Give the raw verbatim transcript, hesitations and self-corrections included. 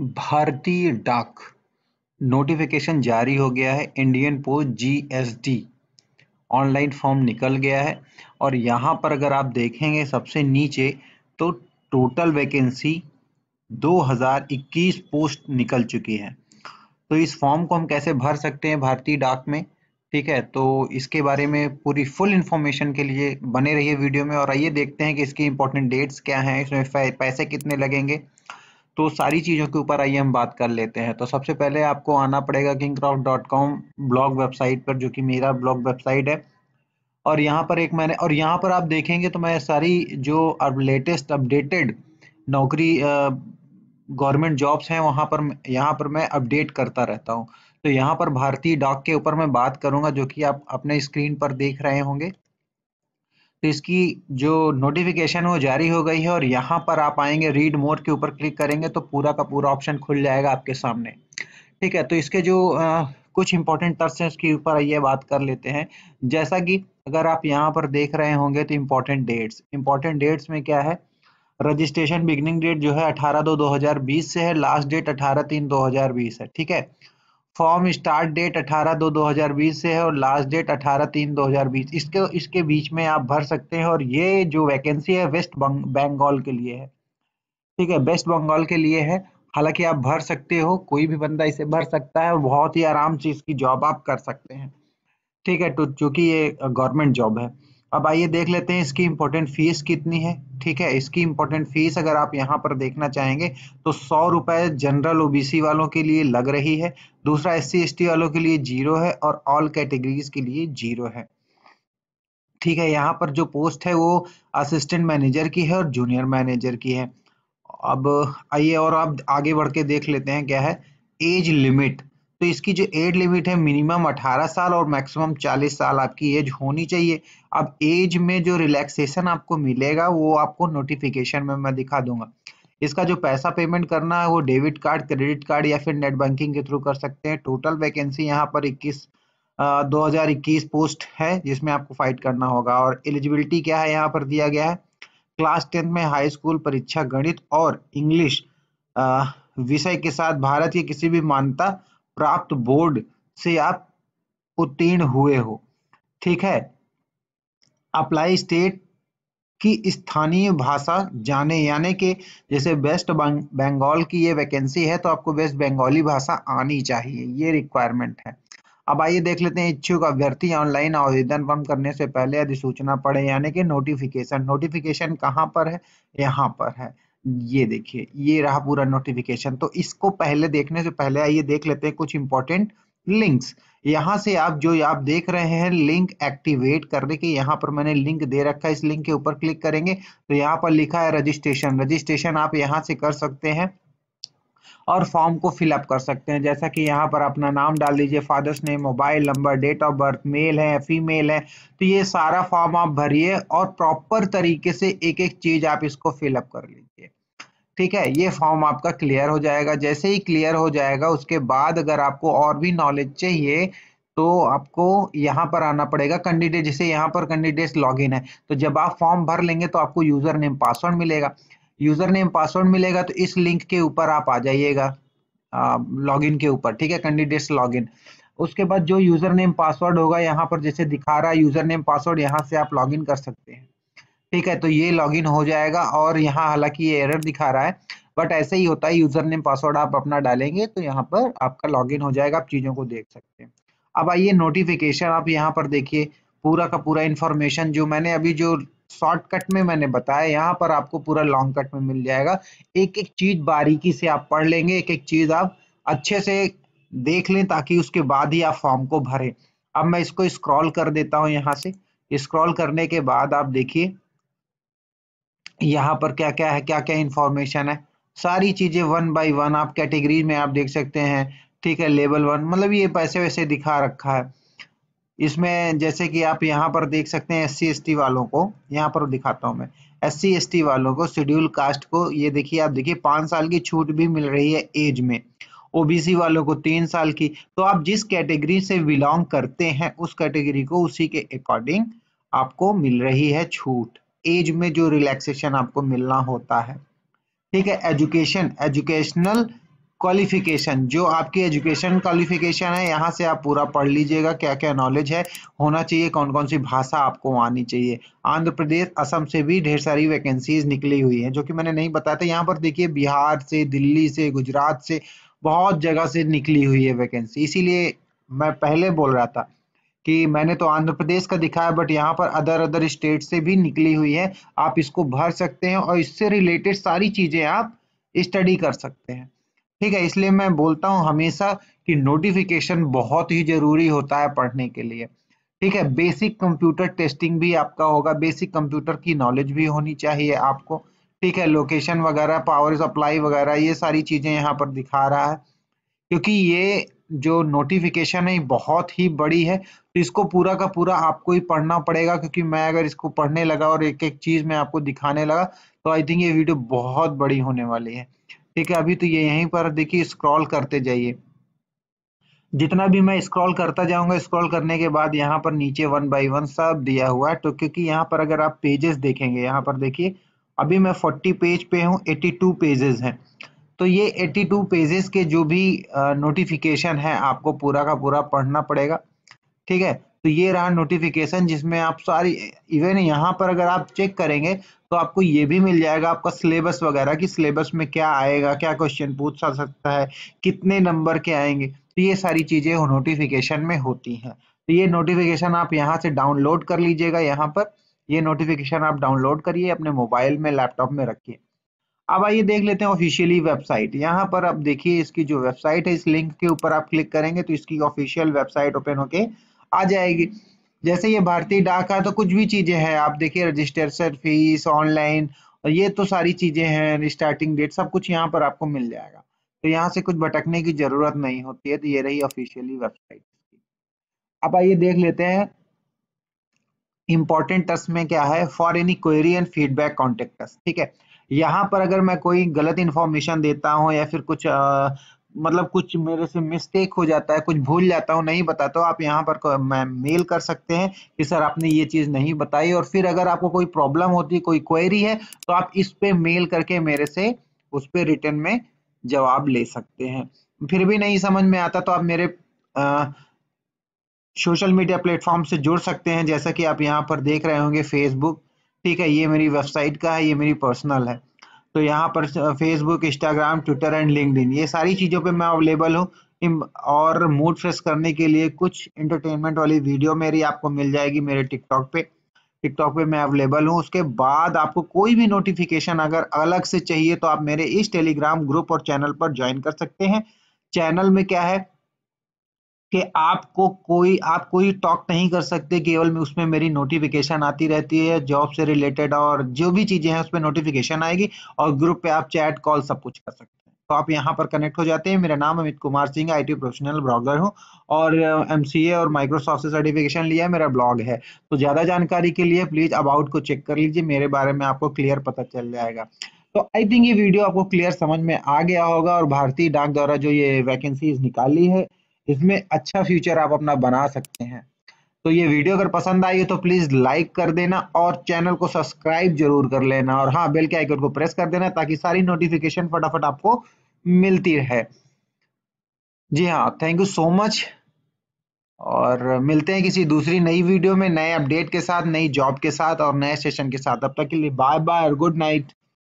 भारतीय डाक नोटिफिकेशन जारी हो गया है। Indian Post G S D online form निकल गया है और यहाँ पर अगर आप देखेंगे सबसे नीचे तो टोटल वैकेंसी दो हज़ार इक्कीस पोस्ट निकल चुकी है। तो इस फॉर्म को हम कैसे भर सकते हैं भारतीय डाक में, ठीक है, तो इसके बारे में पूरी फुल इन्फॉर्मेशन के लिए बने रहिए वीडियो में। और आइए देखते हैं कि इसकी इंपॉर्टेंट डेट्स क्या हैं, इसमें पैसे कितने लगेंगे, तो सारी चीज़ों के ऊपर आइए हम बात कर लेते हैं। तो सबसे पहले आपको आना पड़ेगा king croff dot com blog website पर, जो कि मेरा ब्लॉग वेबसाइट है। और यहाँ पर एक मैंने और यहाँ पर आप देखेंगे तो मैं सारी जो अब लेटेस्ट अपडेटेड नौकरी गवर्नमेंट जॉब्स हैं वहाँ पर यहाँ पर मैं अपडेट करता रहता हूँ। तो यहाँ पर भारतीय डाक के ऊपर मैं बात करूँगा, जो कि आप अपने स्क्रीन पर देख रहे होंगे। तो इसकी जो नोटिफिकेशन वो जारी हो गई है और यहाँ पर आप आएंगे रीड मोर के ऊपर क्लिक करेंगे तो पूरा का पूरा ऑप्शन खुल जाएगा आपके सामने, ठीक है। तो इसके जो आ, कुछ इंपॉर्टेंट टर्म्स हैं उसके ऊपर आइए बात कर लेते हैं। जैसा कि अगर आप यहाँ पर देख रहे होंगे तो इम्पोर्टेंट डेट्स इम्पोर्टेंट डेट्स में क्या है, रजिस्ट्रेशन बिगनिंग डेट जो है अठारह दो दो हज़ार बीस से है, लास्ट डेट अठारह तीन दो हज़ार बीस है, ठीक है। फॉर्म स्टार्ट डेट अठारह दो दो हज़ार बीस से है और लास्ट डेट अठारह तीन दो हज़ार बीस इसके इसके बीच में आप भर सकते हैं। और ये जो वैकेंसी है वेस्ट बंगाल के लिए है, ठीक है, वेस्ट बंगाल के लिए है। हालांकि आप भर सकते हो, कोई भी बंदा इसे भर सकता है और बहुत ही आराम से इसकी जॉब आप कर सकते हैं, ठीक है। तो चूँकि ये गवर्नमेंट जॉब है, अब आइए देख लेते हैं इसकी इम्पोर्टेंट फीस कितनी है, ठीक है। इसकी इम्पोर्टेंट फीस अगर आप यहाँ पर देखना चाहेंगे तो सौ रुपये जनरल ओबीसी वालों के लिए लग रही है। दूसरा एससी एसटी वालों के लिए जीरो है और ऑल कैटेगरीज के लिए जीरो है, ठीक है। यहाँ पर जो पोस्ट है वो असिस्टेंट मैनेजर की है और जूनियर मैनेजर की है। अब आइए और आप आगे बढ़ के देख लेते हैं क्या है एज लिमिट। तो इसकी जो एज लिमिट है मिनिमम अठारह साल और मैक्सिमम चालीस साल आपकी एज होनी चाहिए। अब एज में जो रिलैक्सेशन आपको मिलेगा वो आपको नोटिफिकेशन में मैं दिखा दूंगा। इसका जो पैसा पेमेंट करना है वो डेबिट कार्ड, क्रेडिट कार्ड या फिर नेट बैंकिंग के थ्रू कर सकते हैं। टोटल वैकेंसी यहाँ पर इक्कीस दो हज़ार इक्कीस पोस्ट है जिसमें आपको फाइट करना होगा। और एलिजिबिलिटी क्या है यहाँ पर दिया गया है, क्लास टेंथ में हाई स्कूल परीक्षा गणित और इंग्लिश विषय के साथ भारत की किसी भी मान्यता प्राप्त बोर्ड से आप उत्तीर्ण हुए हो, ठीक है। अप्लाई स्टेट की स्थानीय भाषा जाने, यानी कि जैसे वेस्ट बंगाल की ये वैकेंसी है तो आपको वेस्ट बंगाली भाषा आनी चाहिए, ये रिक्वायरमेंट है। अब आइए देख लेते हैं इच्छुक अभ्यर्थी ऑनलाइन आवेदन फॉर्म करने से पहले अधिसूचना पढ़े, यानी कि नोटिफिकेशन। नोटिफिकेशन कहाँ पर है, यहाँ पर है, ये देखिए ये रहा पूरा नोटिफिकेशन। तो इसको पहले देखने से पहले आइए देख लेते हैं कुछ इंपॉर्टेंट लिंक्स। यहाँ से आप जो आप देख रहे हैं लिंक एक्टिवेट करने के, यहाँ पर मैंने लिंक दे रखा है, इस लिंक के ऊपर क्लिक करेंगे तो यहाँ पर लिखा है रजिस्ट्रेशन। रजिस्ट्रेशन आप यहाँ से कर सकते हैं और फॉर्म को फिलअप कर सकते हैं। जैसा कि यहाँ पर अपना नाम डाल दीजिए, father's name, mobile number, date of birth, male है फीमेल है, तो ये सारा फॉर्म आप भरिए और प्रॉपर तरीके से एक एक चीज़ आप इसको फिलअप कर लीजिए, ठीक है। ये फॉर्म आपका क्लियर हो जाएगा। जैसे ही क्लियर हो जाएगा उसके बाद अगर आपको और भी नॉलेज चाहिए तो आपको यहाँ पर आना पड़ेगा कैंडिडेट, जैसे यहाँ पर कैंडिडेट लॉग इन है। तो जब आप फॉर्म भर लेंगे तो आपको यूज़र नेम पासवर्ड मिलेगा। यूज़र नेम पासवर्ड मिलेगा तो इस लिंक के ऊपर आप आ जाइएगा लॉगिन के ऊपर, ठीक है, कैंडिडेट्स लॉगिन। उसके बाद जो यूज़र नेम पासवर्ड होगा यहाँ पर जैसे दिखा रहा है यूज़र नेम पासवर्ड, यहाँ से आप लॉगिन कर सकते हैं, ठीक है। तो ये लॉगिन हो जाएगा और यहाँ हालांकि ये एरर दिखा रहा है बट ऐसे ही होता है, यूज़र नेम पासवर्ड आप अपना डालेंगे तो यहाँ पर आपका लॉगिन हो जाएगा, आप चीज़ों को देख सकते हैं। अब आइए नोटिफिकेशन, आप यहाँ पर देखिए पूरा का पूरा इन्फॉर्मेशन जो मैंने अभी जो शॉर्टकट में मैंने बताया यहाँ पर आपको पूरा लॉन्ग कट में मिल जाएगा। एक एक चीज़ बारीकी से आप पढ़ लेंगे, एक एक चीज़ आप अच्छे से देख लें ताकि उसके बाद ही आप फॉर्म को भरें। अब मैं इसको स्क्रॉल कर देता हूँ, यहाँ से स्क्रॉल करने के बाद आप देखिए यहाँ पर क्या क्या है, क्या क्या इन्फॉर्मेशन है, सारी चीज़ें वन बाई वन आप कैटेगरी में आप देख सकते हैं, ठीक है। लेवल वन मतलब ये पैसे वैसे दिखा रखा है इसमें, जैसे कि आप यहाँ पर देख सकते हैं एस सी एस टी वालों को, यहाँ पर दिखाता हूँ मैं एस सी एस टी वालों को, शेड्यूल कास्ट को, ये देखिए आप देखिए पाँच साल की छूट भी मिल रही है एज में। ओबीसी वालों को तीन साल की। तो आप जिस कैटेगरी से बिलोंग करते हैं उस कैटेगरी को उसी के अकॉर्डिंग आपको मिल रही है छूट, एज में जो रिलैक्सेशन आपको मिलना होता है, ठीक है। एजुकेशन, एजुकेशनल क्वालिफिकेशन, जो आपकी एजुकेशन क्वालिफिकेशन है, यहाँ से आप पूरा पढ़ लीजिएगा क्या क्या नॉलेज है, होना चाहिए, कौन कौन सी भाषा आपको आनी चाहिए। आंध्र प्रदेश, असम से भी ढेर सारी वैकेंसीज निकली हुई हैं जो कि मैंने नहीं बताया था। यहाँ पर देखिए बिहार से, दिल्ली से, गुजरात से, बहुत जगह से निकली हुई है वैकेंसी। इसीलिए मैं पहले बोल रहा था कि मैंने तो आंध्र प्रदेश का दिखाया, बट यहाँ पर अदर अदर स्टेट से भी निकली हुई है। आप इसको भर सकते हैं और इससे रिलेटेड सारी चीज़ें आप स्टडी कर सकते हैं, ठीक है। इसलिए मैं बोलता हूँ हमेशा कि नोटिफिकेशन बहुत ही ज़रूरी होता है पढ़ने के लिए, ठीक है। बेसिक कंप्यूटर टेस्टिंग भी आपका होगा, बेसिक कंप्यूटर की नॉलेज भी होनी चाहिए आपको, ठीक है। लोकेशन वगैरह, पावर सप्लाई वगैरह, ये सारी चीज़ें यहाँ पर दिखा रहा है, क्योंकि ये जो नोटिफिकेशन है बहुत ही बड़ी है, तो इसको पूरा का पूरा आपको ही पढ़ना पड़ेगा। क्योंकि मैं अगर इसको पढ़ने लगा और एक एक चीज़ मैं आपको दिखाने लगा तो आई थिंक ये वीडियो बहुत बड़ी होने वाली है, ठीक है। अभी तो ये यहीं पर देखिए स्क्रॉल करते जाइए, जितना भी मैं स्क्रॉल करता जाऊंगा, स्क्रॉल करने के बाद यहाँ पर नीचे वन बाई वन सब दिया हुआ है। तो क्योंकि यहाँ पर अगर आप पेजेस देखेंगे, यहाँ पर देखिए अभी मैं फोर्टी पेज पे हूँ, एट्टी टू पेजेस हैं। तो ये एट्टी टू पेजेस के जो भी नोटिफिकेशन है आपको पूरा का पूरा पढ़ना पड़ेगा, ठीक है। तो ये रहा नोटिफिकेशन, जिसमें आप सारी, इवन यहाँ पर अगर आप चेक करेंगे तो आपको ये भी मिल जाएगा आपका सिलेबस वगैरह, कि सिलेबस में क्या आएगा, क्या क्वेश्चन पूछा सकता है, कितने नंबर के आएंगे। तो ये सारी चीज़ें नोटिफिकेशन में होती हैं। तो ये नोटिफिकेशन आप यहाँ से डाउनलोड कर लीजिएगा, यहाँ पर ये नोटिफिकेशन आप डाउनलोड करिए, अपने मोबाइल में, लैपटॉप में रखिए। अब आइए देख लेते हैं ऑफिशियली वेबसाइट। यहाँ पर आप देखिए इसकी जो वेबसाइट है, इस लिंक के ऊपर आप क्लिक करेंगे तो इसकी ऑफिशियल वेबसाइट ओपन होके आ जाएगी। जैसे ये भारतीय डाक है तो कुछ भी चीज़ें हैं, आप देखिए रजिस्ट्रेशन फीस, ऑनलाइन, और ये तो सारी चीज़ें हैं, स्टार्टिंग डेट, सब कुछ यहाँ पर आपको मिल जाएगा। तो यहाँ से कुछ भटकने की ज़रूरत नहीं होती है। तो ये रही ऑफिशियली वेबसाइट। अब आइए देख लेते हैं इम्पोर्टेंट टच में क्या है। For any query and feedback contact us, ठीक है। यहाँ पर अगर मैं कोई गलत इन्फॉर्मेशन देता हूँ या फिर कुछ आ, मतलब कुछ मेरे से मिस्टेक हो जाता है, कुछ भूल जाता हूँ, नहीं बताता हूँ, आप यहाँ पर मैं मेल कर सकते हैं कि सर आपने ये चीज़ नहीं बताई। और फिर अगर आपको कोई प्रॉब्लम होती है, कोई क्वेरी है, तो आप इस पे मेल करके मेरे से उस पर रिटर्न में जवाब ले सकते हैं। फिर भी नहीं समझ में आता तो आप मेरे आ, सोशल मीडिया प्लेटफॉर्म से जुड़ सकते हैं, जैसा कि आप यहाँ पर देख रहे होंगे फेसबुक, ठीक है। ये मेरी वेबसाइट का है, ये मेरी पर्सनल है। तो यहाँ पर Facebook, Instagram, Twitter and LinkedIn, ये सारी चीज़ों पे मैं अवेलेबल हूँ। और मूड फ्रेश करने के लिए कुछ एंटरटेनमेंट वाली वीडियो मेरी आपको मिल जाएगी मेरे टिकटॉक पे, टिकटॉक पे मैं अवेलेबल हूँ। उसके बाद आपको कोई भी नोटिफिकेशन अगर अलग से चाहिए तो आप मेरे इस टेलीग्राम ग्रुप और चैनल पर ज्वाइन कर सकते हैं। चैनल में क्या है कि आपको कोई आप कोई टॉक नहीं कर सकते, केवल में उसमें मेरी नोटिफिकेशन आती रहती है, जॉब से रिलेटेड और जो भी चीज़ें हैं उसमें नोटिफिकेशन आएगी। और ग्रुप पे आप चैट, कॉल सब कुछ कर सकते हैं। तो आप यहाँ पर कनेक्ट हो जाते हैं। मेरा नाम Amit Kumar Singh, IT professional blogger हूँ और एमसीए और माइक्रोसॉफ्ट से सर्टिफिकेशन लिया है, मेरा ब्लॉग है। तो ज़्यादा जानकारी के लिए प्लीज़ अबाउट को चेक कर लीजिए, मेरे बारे में आपको क्लियर पता चल जाएगा। तो आई थिंक ये वीडियो आपको क्लियर समझ में आ गया होगा। और भारतीय डाक द्वारा जो ये वैकेंसीज निकाली है इसमें अच्छा फ्यूचर आप अपना बना सकते हैं। तो ये वीडियो अगर पसंद आई हो तो प्लीज़ लाइक कर देना और चैनल को सब्सक्राइब जरूर कर लेना। और हाँ, बेल के आइकन को प्रेस कर देना ताकि सारी नोटिफिकेशन फटाफट आपको मिलती रहे। जी हाँ, थैंक यू सो मच। और मिलते हैं किसी दूसरी नई वीडियो में, नए अपडेट के साथ, नई जॉब के साथ और नए सेशन के साथ। तब तक के लिए बाय बाय और गुड नाइट।